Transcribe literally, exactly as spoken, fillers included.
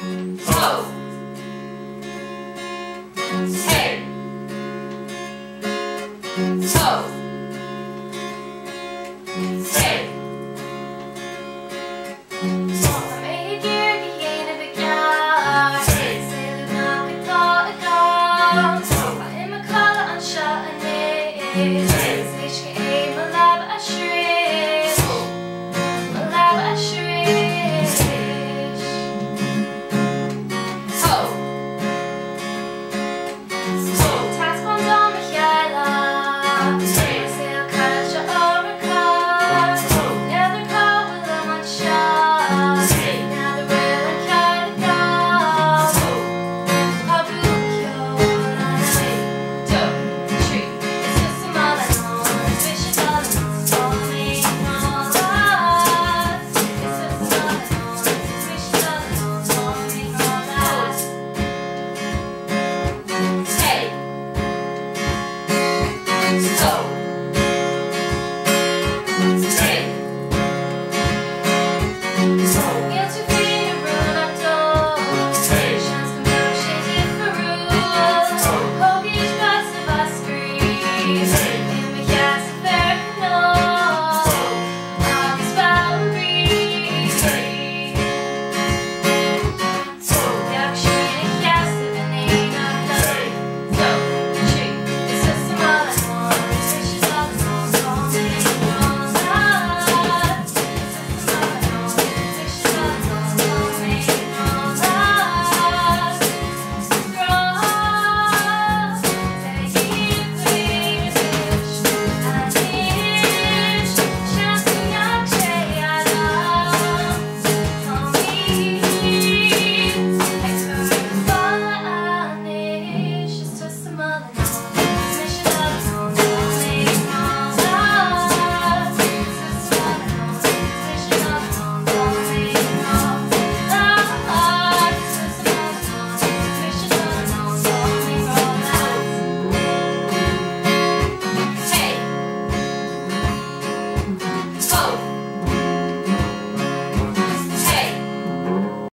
Ho! Hey!